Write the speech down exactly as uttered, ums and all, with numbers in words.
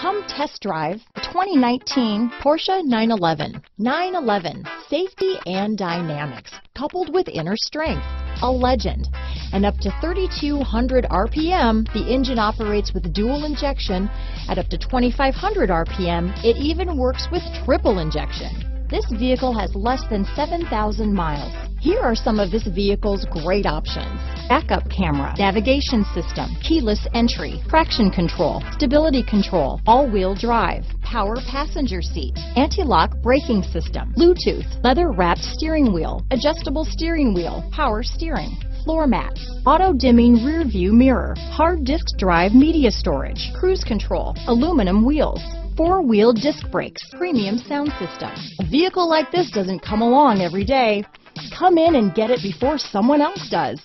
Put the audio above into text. Come test drive the twenty nineteen Porsche nine eleven. nine eleven, safety and dynamics, coupled with inner strength, a legend. And up to thirty-two hundred R P M, the engine operates with dual injection. At up to twenty-five hundred R P M, it even works with triple injection. This vehicle has less than seven thousand miles. Here are some of this vehicle's great options: backup camera, navigation system, keyless entry, traction control, stability control, all-wheel drive, power passenger seat, anti-lock braking system, Bluetooth, leather-wrapped steering wheel, adjustable steering wheel, power steering, floor mats, auto-dimming rear-view mirror, hard disk drive media storage, cruise control, aluminum wheels, four-wheel disc brakes, premium sound system. A vehicle like this doesn't come along every day. Come in and get it before someone else does.